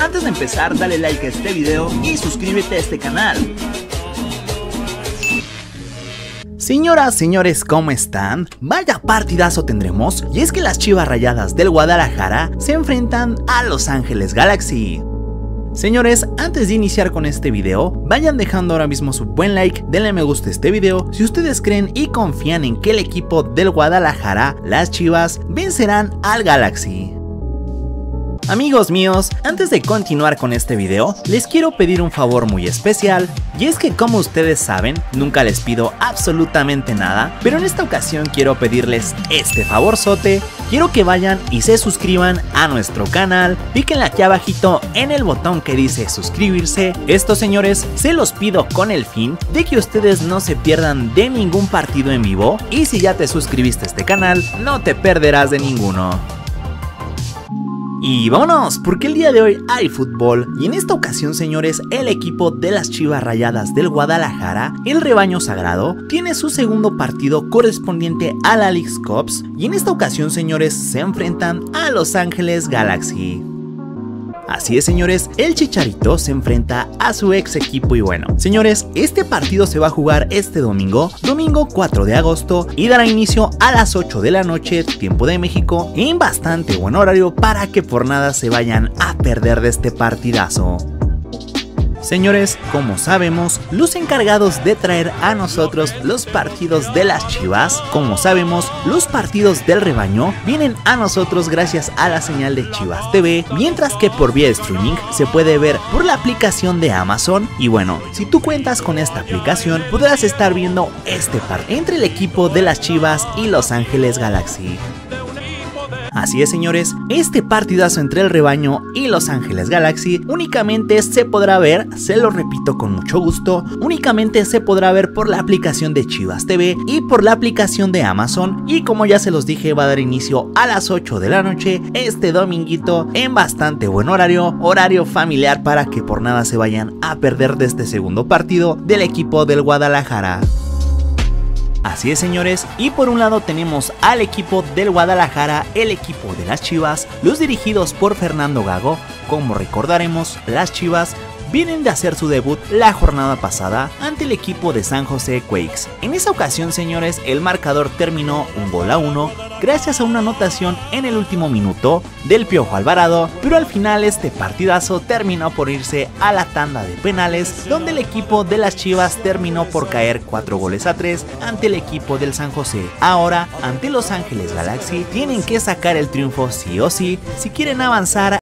Antes de empezar, dale like a este video y suscríbete a este canal. Señoras, señores, ¿cómo están? Vaya partidazo tendremos, y es que las Chivas Rayadas del Guadalajara se enfrentan a Los Ángeles Galaxy. Señores, antes de iniciar con este video, vayan dejando ahora mismo su buen like, denle me gusta a este video si ustedes creen y confían en que el equipo del Guadalajara, las Chivas, vencerán al Galaxy. Amigos míos, antes de continuar con este video, les quiero pedir un favor muy especial, y es que como ustedes saben, nunca les pido absolutamente nada, pero en esta ocasión quiero pedirles este favorzote. Quiero que vayan y se suscriban a nuestro canal, píquenle aquí abajito en el botón que dice suscribirse. Esto, señores, se los pido con el fin de que ustedes no se pierdan de ningún partido en vivo, y si ya te suscribiste a este canal, no te perderás de ninguno. Y vámonos, porque el día de hoy hay fútbol, y en esta ocasión, señores, el equipo de las Chivas Rayadas del Guadalajara, el rebaño sagrado, tiene su segundo partido correspondiente a la Leagues Cup, y en esta ocasión, señores, se enfrentan a Los Ángeles Galaxy. Así es, señores, el Chicharito se enfrenta a su ex equipo. Y bueno, señores, este partido se va a jugar este domingo 4 de agosto y dará inicio a las 8 de la noche, tiempo de México, en bastante buen horario para que por nada se vayan a perder de este partidazo. Señores, como sabemos, los encargados de traer a nosotros los partidos de las Chivas, como sabemos, los partidos del rebaño vienen a nosotros gracias a la señal de Chivas TV, mientras que por vía streaming se puede ver por la aplicación de Amazon. Y bueno, si tú cuentas con esta aplicación, podrás estar viendo este partido entre el equipo de las Chivas y Los Ángeles Galaxy. Así es, señores, este partidazo entre el rebaño y Los Ángeles Galaxy únicamente se podrá ver, se lo repito con mucho gusto, únicamente se podrá ver por la aplicación de Chivas TV y por la aplicación de Amazon, y como ya se los dije, va a dar inicio a las 8 de la noche este dominguito en bastante buen horario familiar, para que por nada se vayan a perder de este segundo partido del equipo del Guadalajara. Así es, señores, y por un lado tenemos al equipo del Guadalajara, el equipo de las Chivas, los dirigidos por Fernando Gago. Como recordaremos, las Chivas vienen de hacer su debut la jornada pasada ante el equipo de San José Quakes. En esa ocasión, señores, el marcador terminó 1-1 gracias a una anotación en el último minuto del Piojo Alvarado, pero al final este partidazo terminó por irse a la tanda de penales, donde el equipo de las Chivas terminó por caer 4-3 ante el equipo del San José. Ahora, ante Los Ángeles Galaxy, tienen que sacar el triunfo sí o sí si quieren avanzar